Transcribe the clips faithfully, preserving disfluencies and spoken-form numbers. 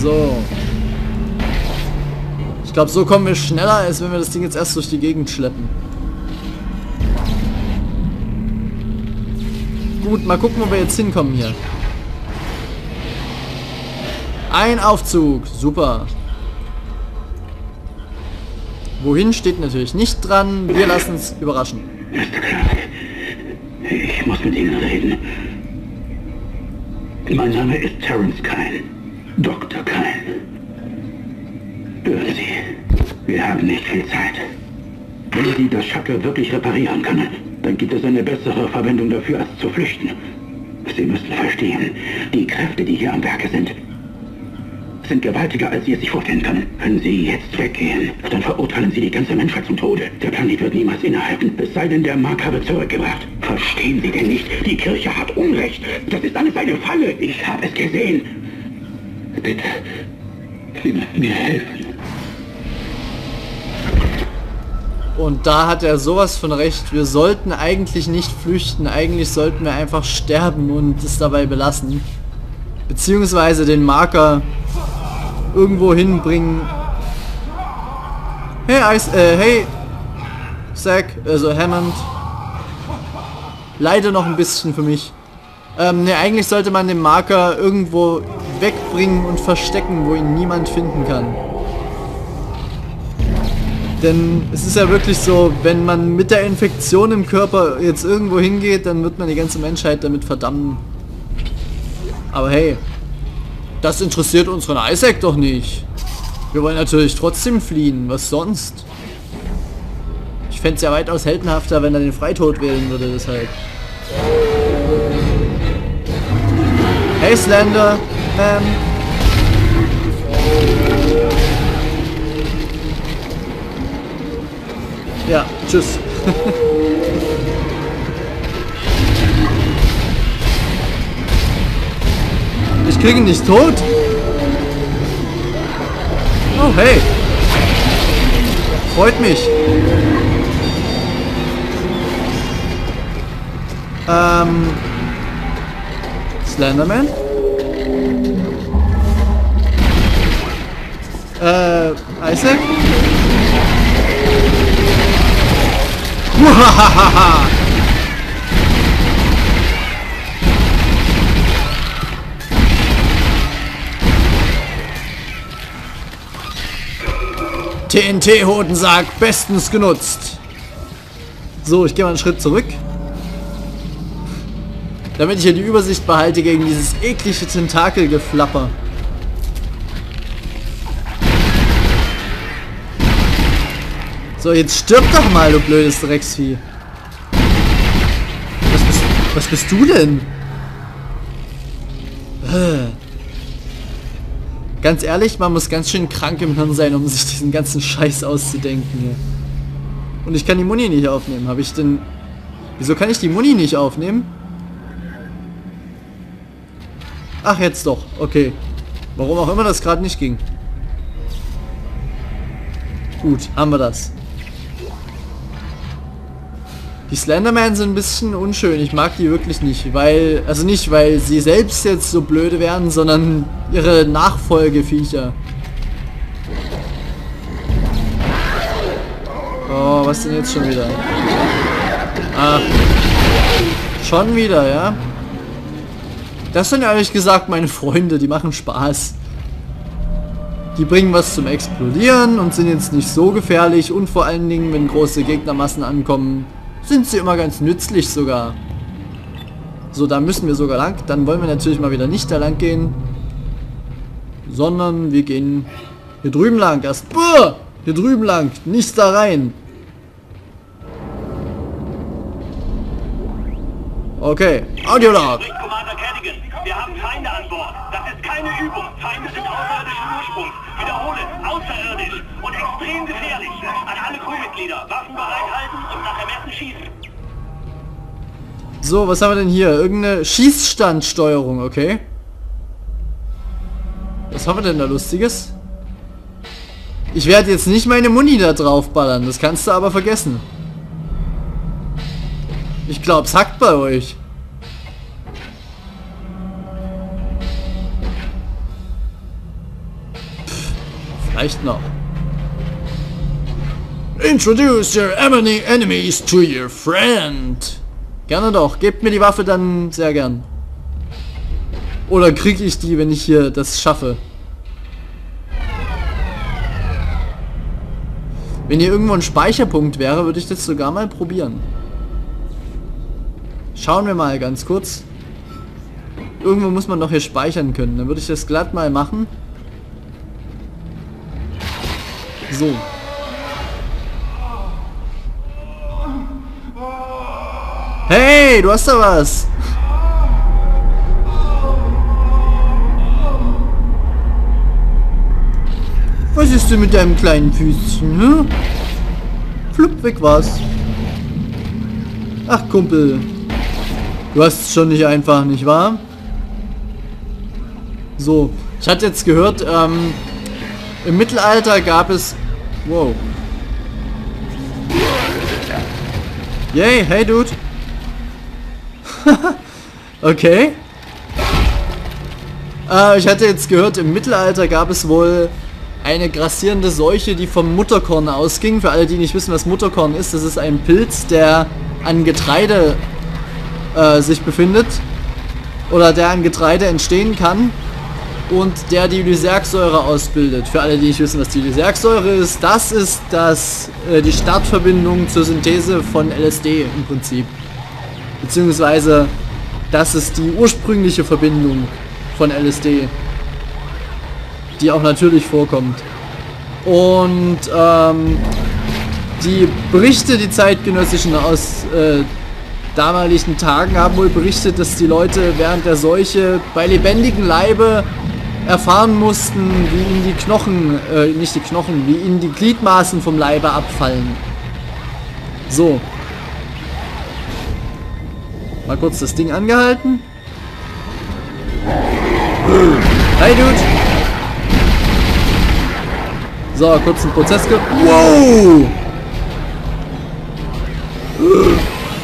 So. Ich glaube, so kommen wir schneller, als wenn wir das Ding jetzt erst durch die Gegend schleppen. Gut, mal gucken, wo wir jetzt hinkommen hier. Ein Aufzug. Super. Wohin steht natürlich nicht dran. Wir lassen es überraschen. Mister Clark, ich muss mit Ihnen reden. Mein Name ist Terrence Kyne. Doktor Kyne. Hören Sie, wir haben nicht viel Zeit. Wenn Sie das Shuttle wirklich reparieren können, dann gibt es eine bessere Verwendung dafür, als zu flüchten. Sie müssen verstehen, die Kräfte, die hier am Werke sind, sind gewaltiger, als Sie es sich vorstellen können. Wenn Sie jetzt weggehen, dann verurteilen Sie die ganze Menschheit zum Tode. Der Planet wird niemals innehalten, es sei denn, der Marker wird zurückgebracht. Verstehen Sie denn nicht? Die Kirche hat Unrecht. Das ist alles eine Falle. Ich habe es gesehen. Bitte, Sie müssen mir helfen. Und da hat er sowas von recht. Wir sollten eigentlich nicht flüchten. Eigentlich sollten wir einfach sterben und es dabei belassen. Beziehungsweise den Marker irgendwo hinbringen. Hey, Ice, äh, hey, Zack, also Hammond. Leider noch ein bisschen für mich. Ähm, ne, eigentlich sollte man den Marker irgendwo wegbringen und verstecken, wo ihn niemand finden kann. Denn es ist ja wirklich so, wenn man mit der Infektion im Körper jetzt irgendwo hingeht, dann wird man die ganze Menschheit damit verdammen. Aber hey, das interessiert unseren Isaac doch nicht. Wir wollen natürlich trotzdem fliehen, was sonst? Ich fände es ja weitaus heldenhafter, wenn er den Freitod wählen würde, deshalb. Hey Slender, ähm... ja, tschüss. Ich kriege ihn nicht tot. Oh, hey. Freut mich. Ähm. Slenderman? Äh, Isaac? T N T-Hodensack bestens genutzt. So, ich gehe mal einen Schritt zurück. Damit ich hier die Übersicht behalte gegen dieses eklige Tentakelgeflapper. So, jetzt stirb doch mal, du blödes Drecksvieh. Was bist, was bist du denn? Äh. Ganz ehrlich, man muss ganz schön krank im Hirn sein, um sich diesen ganzen Scheiß auszudenken hier. Und ich kann die Muni nicht aufnehmen. Habe ich denn... Wieso kann ich die Muni nicht aufnehmen? Ach, jetzt doch. Okay. Warum auch immer das gerade nicht ging. Gut, haben wir das. Die Slendermen sind ein bisschen unschön. Ich mag die wirklich nicht, weil... Also nicht, weil sie selbst jetzt so blöde werden, sondern ihre Nachfolgeviecher. Oh, was denn jetzt schon wieder? Ah. Schon wieder, ja? Das sind ehrlich gesagt meine Freunde, die machen Spaß. Die bringen was zum Explodieren und sind jetzt nicht so gefährlich. Und vor allen Dingen, wenn große Gegnermassen ankommen... sind sie immer ganz nützlich sogar. So, da müssen wir sogar lang. Dann wollen wir natürlich mal wieder nicht da lang gehen. Sondern wir gehen hier drüben lang. Erst buh, hier drüben lang. Nicht da rein. Okay. Audiolog. Wir haben Feinde an Bord. Das ist keine Übung. Feinde sind außerirdischen Ursprungs. Wiederhole, außerirdisch und extrem gefährlich. An alle Crewmitglieder, Waffen bereithalten und nach Ermessen schießen. So, was haben wir denn hier? Irgendeine Schießstandsteuerung, okay. Was haben wir denn da Lustiges? Ich werde jetzt nicht meine Muni da draufballern, das kannst du aber vergessen. Ich glaube, es hackt bei euch. Vielleicht noch. Introduce your enemies to your friend. Gerne doch. Gebt mir die Waffe, dann sehr gern. Oder kriege ich die, wenn ich hier das schaffe? Wenn hier irgendwo ein Speicherpunkt wäre, würde ich das sogar mal probieren. Schauen wir mal ganz kurz. Irgendwo muss man doch hier speichern können. Dann würde ich das glatt mal machen. So. Hey, du hast da was! Was ist denn mit deinem kleinen Füßchen, ne? Flupp, weg war's. Ach, Kumpel. Du hast es schon nicht einfach, nicht wahr? So, ich hatte jetzt gehört, ähm, im Mittelalter gab es... Wow. Yay, hey, Dude. Okay. Äh, ich hatte jetzt gehört, im Mittelalter gab es wohl... eine grassierende Seuche, die vom Mutterkorn ausging. Für alle, die nicht wissen, was Mutterkorn ist, das ist ein Pilz, der an Getreide äh, sich befindet. Oder der an Getreide entstehen kann. Und der die Lysergsäure ausbildet. Für alle, die nicht wissen, was die Lysergsäure ist, das ist das, äh, die Startverbindung zur Synthese von L S D im Prinzip. Beziehungsweise, das ist die ursprüngliche Verbindung von L S D. Die auch natürlich vorkommt. Und ähm, die Berichte, die zeitgenössischen aus äh, damaligen Tagen haben wohl berichtet, dass die Leute während der Seuche bei lebendigem Leibe erfahren mussten, wie ihnen die Knochen, äh, nicht die Knochen, wie ihnen die Gliedmaßen vom Leibe abfallen. So. Mal kurz das Ding angehalten. Hey, Dude! So, kurz einen Prozess ge... Wow!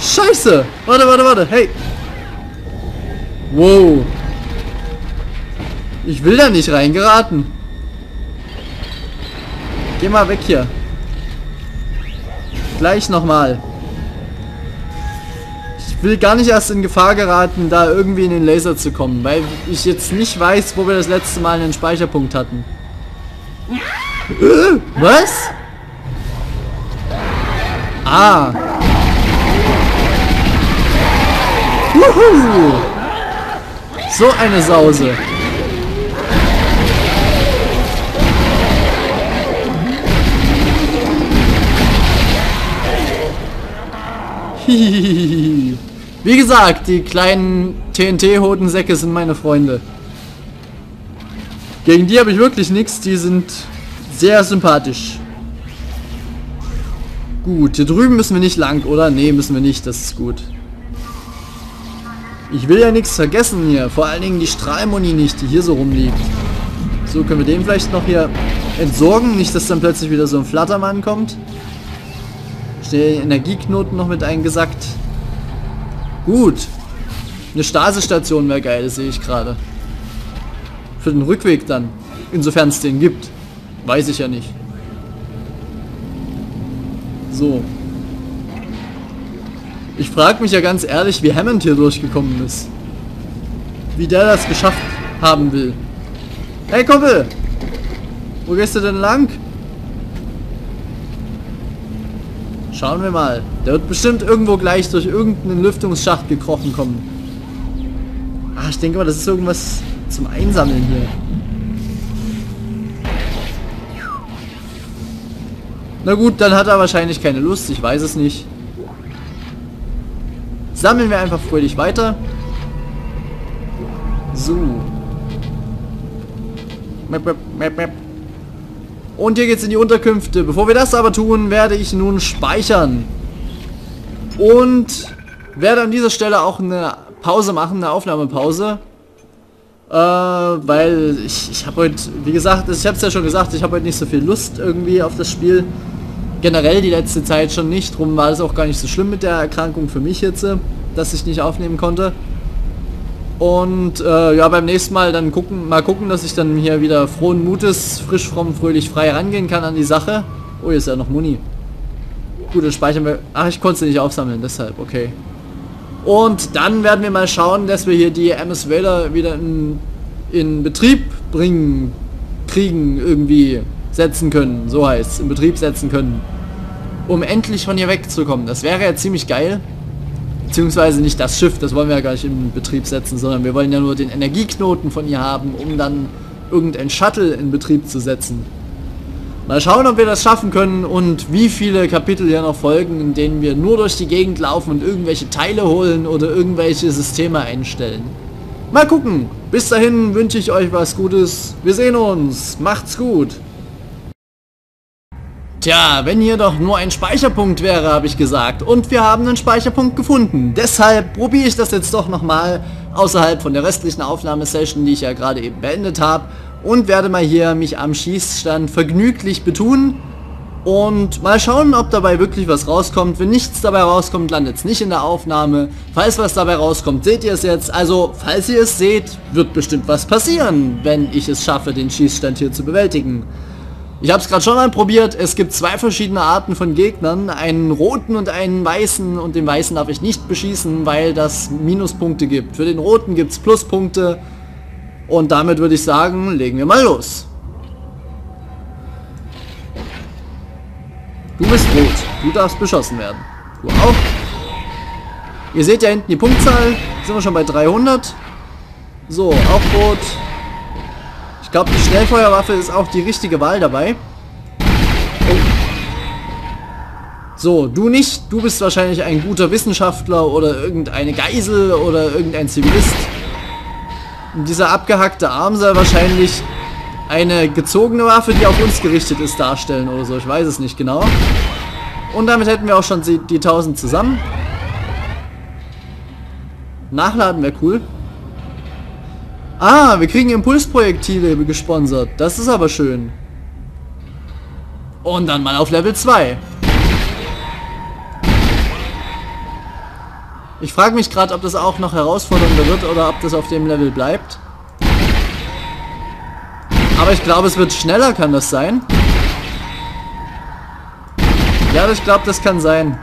Scheiße! Warte, warte, warte! Hey! Wow! Ich will da nicht reingeraten! Geh mal weg hier! Gleich nochmal! Ich will gar nicht erst in Gefahr geraten, da irgendwie in den Laser zu kommen, weil ich jetzt nicht weiß, wo wir das letzte Mal einen Speicherpunkt hatten. Was? Ah. Juhu. So eine Sause. Hihihihi. Wie gesagt, die kleinen T N T-Hodensäcke sind meine Freunde. Gegen die habe ich wirklich nichts, die sind... sehr sympathisch. Gut, hier drüben müssen wir nicht lang, oder? Ne, müssen wir nicht, das ist gut. Ich will ja nichts vergessen hier. Vor allen Dingen die Strahlmuni nicht, die hier so rumliegt. So, können wir den vielleicht noch hier entsorgen? Nicht, dass dann plötzlich wieder so ein Flattermann kommt. Schnell den Energieknoten noch mit eingesackt. Gut. Eine Stasestation wäre geil, das sehe ich gerade. Für den Rückweg dann. Insofern es den gibt. Weiß ich ja nicht. So. Ich frage mich ja ganz ehrlich, wie Hammond hier durchgekommen ist. Wie der das geschafft haben will. Hey Kumpel! Wo gehst du denn lang? Schauen wir mal. Der wird bestimmt irgendwo gleich durch irgendeinen Lüftungsschacht gekrochen kommen. Ah, ich denke mal, das ist irgendwas zum Einsammeln hier. Na gut, dann hat er wahrscheinlich keine Lust, ich weiß es nicht. Sammeln wir einfach fröhlich weiter. So. Und hier geht's in die Unterkünfte. Bevor wir das aber tun, werde ich nun speichern. Und werde an dieser Stelle auch eine Pause machen, eine Aufnahmepause. Äh, weil ich, ich habe heute, wie gesagt, ich habe es ja schon gesagt, ich habe heute nicht so viel Lust irgendwie auf das Spiel. Generell die letzte Zeit schon nicht, drum war es auch gar nicht so schlimm mit der Erkrankung für mich jetzt, dass ich nicht aufnehmen konnte. Und äh, ja, beim nächsten Mal dann gucken, mal gucken, dass ich dann hier wieder frohen Mutes, frisch, fromm, fröhlich, frei rangehen kann an die Sache. Oh, hier ist ja noch Muni. Gut, dann speichern wir... Ach, ich konnte sie nicht aufsammeln, deshalb, okay. Und dann werden wir mal schauen, dass wir hier die M S Wähler wieder in, in Betrieb bringen, kriegen, irgendwie setzen können. So heißt es, in Betrieb setzen können. Um endlich von hier wegzukommen. Das wäre ja ziemlich geil. Beziehungsweise nicht das Schiff, das wollen wir ja gar nicht in Betrieb setzen, sondern wir wollen ja nur den Energieknoten von ihr haben, um dann irgendein Shuttle in Betrieb zu setzen. Mal schauen, ob wir das schaffen können und wie viele Kapitel hier noch folgen, in denen wir nur durch die Gegend laufen und irgendwelche Teile holen oder irgendwelche Systeme einstellen. Mal gucken. Bis dahin wünsche ich euch was Gutes. Wir sehen uns. Macht's gut. Tja, wenn hier doch nur ein Speicherpunkt wäre, habe ich gesagt. Und wir haben einen Speicherpunkt gefunden. Deshalb probiere ich das jetzt doch nochmal außerhalb von der restlichen Aufnahmesession, die ich ja gerade eben beendet habe. Und werde mal hier mich am Schießstand vergnüglich betun und mal schauen, ob dabei wirklich was rauskommt. Wenn nichts dabei rauskommt, landet es nicht in der Aufnahme. Falls was dabei rauskommt, seht ihr es jetzt. Also, falls ihr es seht, wird bestimmt was passieren, wenn ich es schaffe, den Schießstand hier zu bewältigen. Ich habe es gerade schon mal probiert. Es gibt zwei verschiedene Arten von Gegnern. Einen roten und einen weißen. Und den weißen darf ich nicht beschießen, weil das Minuspunkte gibt. Für den roten gibt es Pluspunkte. Und damit würde ich sagen, legen wir mal los. Du bist rot. Du darfst beschossen werden. Du auch. Ihr seht ja hinten die Punktzahl. Sind wir schon bei dreihundert. So, auch rot. Ich glaube, die Schnellfeuerwaffe ist auch die richtige Wahl dabei. Oh. So, du nicht. Du bist wahrscheinlich ein guter Wissenschaftler oder irgendeine Geisel oder irgendein Zivilist. Und dieser abgehackte Arm soll wahrscheinlich eine gezogene Waffe, die auf uns gerichtet ist, darstellen oder so. Ich weiß es nicht genau. Und damit hätten wir auch schon die, die tausend zusammen. Nachladen wäre cool. Ah, wir kriegen Impulsprojektile gesponsert. Das ist aber schön. Und dann mal auf Level zwei. Ich frage mich gerade, ob das auch noch herausfordernder wird oder ob das auf dem Level bleibt. Aber ich glaube, es wird schneller, kann das sein? Ja, ich glaube, das kann sein.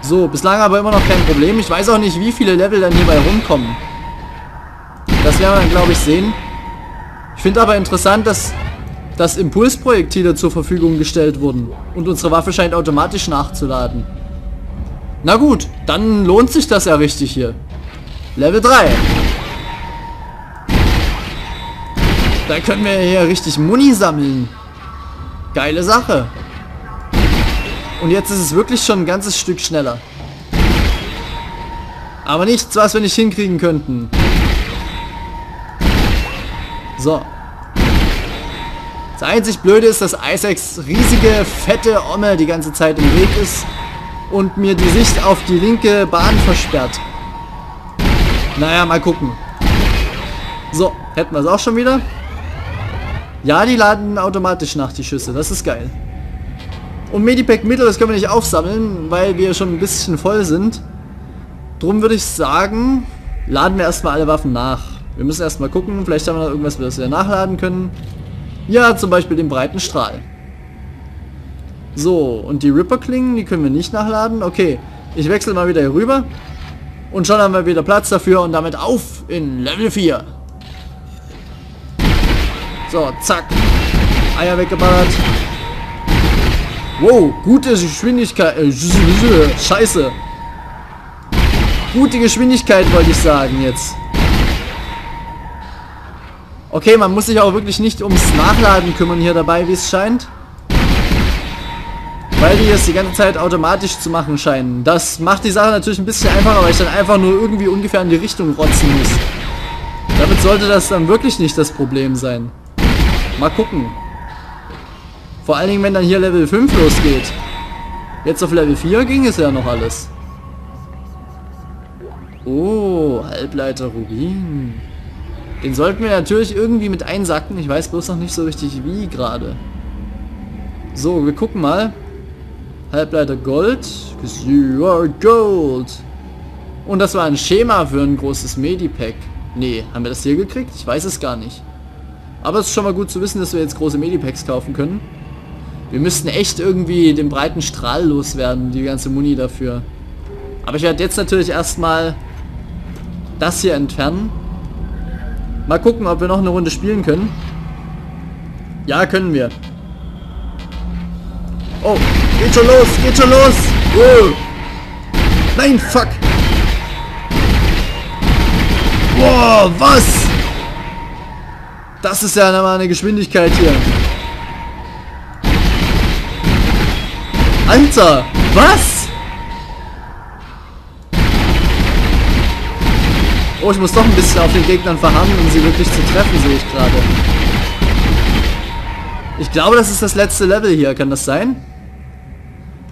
So, bislang aber immer noch kein Problem. Ich weiß auch nicht, wie viele Level dann hierbei rumkommen. Das werden wir dann, glaube ich, sehen. Ich finde aber interessant, dass... dass Impulsprojektile zur Verfügung gestellt wurden. Und unsere Waffe scheint automatisch nachzuladen. Na gut, dann lohnt sich das ja richtig hier. Level drei. Da können wir hier richtig Muni sammeln. Geile Sache. Und jetzt ist es wirklich schon ein ganzes Stück schneller. Aber nichts, was wir nicht hinkriegen könnten. So. Das einzig Blöde ist, dass Isaacs riesige, fette Omme die ganze Zeit im Weg ist und mir die Sicht auf die linke Bahn versperrt. Naja, mal gucken. So, hätten wir es auch schon wieder. Ja, die laden automatisch nach, die Schüsse. Das ist geil. Und Medipack Mittel, das können wir nicht aufsammeln, weil wir schon ein bisschen voll sind. Drum würde ich sagen, laden wir erstmal alle Waffen nach. Wir müssen erstmal gucken, vielleicht haben wir noch irgendwas, was wir nachladen können. Ja, zum Beispiel den breiten Strahl. So, und die Ripper-Klingen, die können wir nicht nachladen. Okay, ich wechsle mal wieder hier rüber. Und schon haben wir wieder Platz dafür und damit auf in Level vier. So, zack. Eier weggeballert. Wow, gute Geschwindigkeit. Äh, Scheiße. Gute Geschwindigkeit wollte ich sagen jetzt. Okay, man muss sich auch wirklich nicht ums Nachladen kümmern hier dabei, wie es scheint. Weil die es die ganze Zeit automatisch zu machen scheinen. Das macht die Sache natürlich ein bisschen einfacher, weil ich dann einfach nur irgendwie ungefähr in die Richtung rotzen muss. Damit sollte das dann wirklich nicht das Problem sein. Mal gucken. Vor allen Dingen, wenn dann hier Level fünf losgeht. Jetzt auf Level vier ging es ja noch alles. Oh, Halbleiter Rubin. Den sollten wir natürlich irgendwie mit einsacken. Ich weiß bloß noch nicht so richtig wie gerade. So, wir gucken mal. Halbleiter Gold. Because you are gold. Und das war ein Schema für ein großes Medipack. Nee, haben wir das hier gekriegt? Ich weiß es gar nicht. Aber es ist schon mal gut zu wissen, dass wir jetzt große Medipacks kaufen können. Wir müssten echt irgendwie den breiten Strahl loswerden, die ganze Muni dafür. Aber ich werde jetzt natürlich erstmal das hier entfernen. Mal gucken, ob wir noch eine Runde spielen können. Ja, können wir. Oh, geht schon los, geht schon los. Oh. Nein, fuck. Boah, was? Das ist ja mal eine Geschwindigkeit hier. Alter, was? Oh, ich muss doch ein bisschen auf den Gegnern verharren, um sie wirklich zu treffen, sehe ich gerade. Ich glaube, das ist das letzte Level hier. Kann das sein?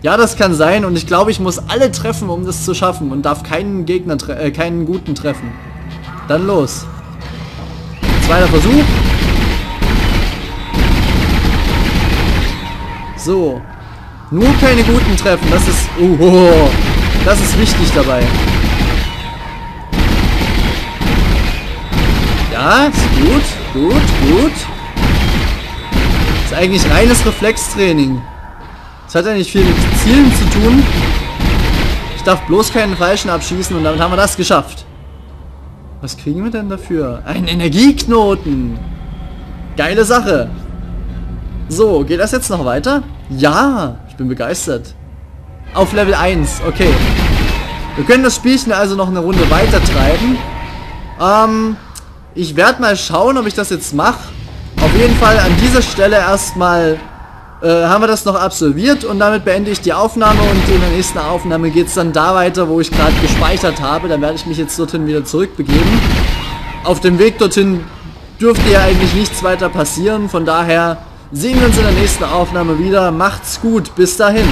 Ja, das kann sein. Und ich glaube, ich muss alle treffen, um das zu schaffen. Und darf keinen Gegner, äh, keinen guten treffen. Dann los. Zweiter Versuch. So. Nur keine guten treffen. Das ist... Oh, das ist wichtig dabei. Ja, ist gut. Gut, gut. Ist eigentlich reines Reflextraining. Das hat ja nicht viel mit Zielen zu tun. Ich darf bloß keinen Falschen abschießen und damit haben wir das geschafft. Was kriegen wir denn dafür? Einen Energieknoten. Geile Sache. So, geht das jetzt noch weiter? Ja, ich bin begeistert. Auf Level eins, okay. Wir können das Spielchen also noch eine Runde weiter treiben. Ähm, ich werde mal schauen, ob ich das jetzt mache. Auf jeden Fall an dieser Stelle erstmal äh, haben wir das noch absolviert und damit beende ich die Aufnahme und in der nächsten Aufnahme geht es dann da weiter, wo ich gerade gespeichert habe. Dann werde ich mich jetzt dorthin wieder zurückbegeben. Auf dem Weg dorthin dürfte ja eigentlich nichts weiter passieren, von daher sehen wir uns in der nächsten Aufnahme wieder. Macht's gut, bis dahin.